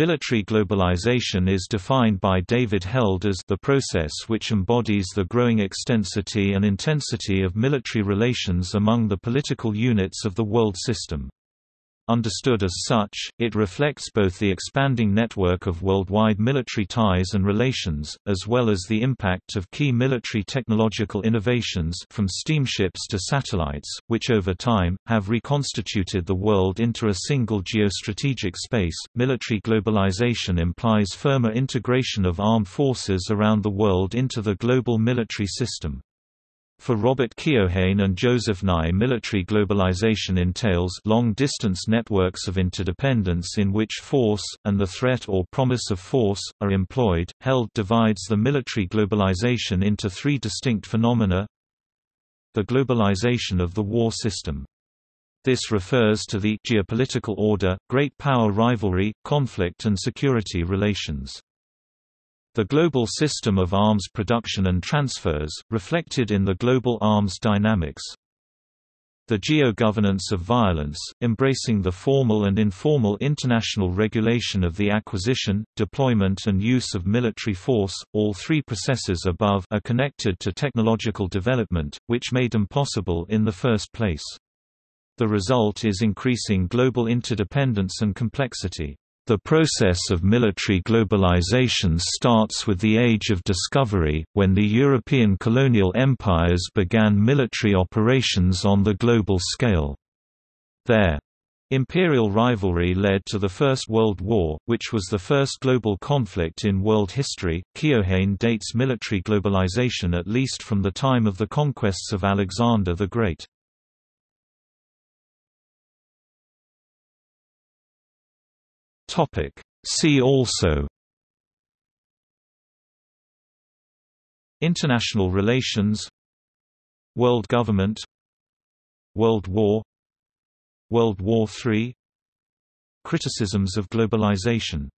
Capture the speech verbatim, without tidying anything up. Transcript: Military globalization is defined by David Held as the process which embodies the growing extensity and intensity of military relations among the political units of the world system. Understood as such, it reflects both the expanding network of worldwide military ties and relations, as well as the impact of key military technological innovations from steamships to satellites, which over time have reconstituted the world into a single geostrategic space. Military globalization implies firmer integration of armed forces around the world into the global military system. For Robert Keohane and Joseph Nye, military globalization entails long-distance networks of interdependence in which force, and the threat or promise of force, are employed. Held divides the military globalization into three distinct phenomena. The globalization of the war system. This refers to the geopolitical order, great power rivalry, conflict and security relations. The global system of arms production and transfers, reflected in the global arms dynamics. The geo-governance of violence, embracing the formal and informal international regulation of the acquisition, deployment and use of military force. All three processes above are connected to technological development, which made them possible in the first place. The result is increasing global interdependence and complexity. The process of military globalization starts with the Age of Discovery, when the European colonial empires began military operations on the global scale. Their imperial rivalry led to the First World War, which was the first global conflict in world history. Keohane dates military globalization at least from the time of the conquests of Alexander the Great. See also: International relations, World government, World War, World War three, Criticisms of globalization.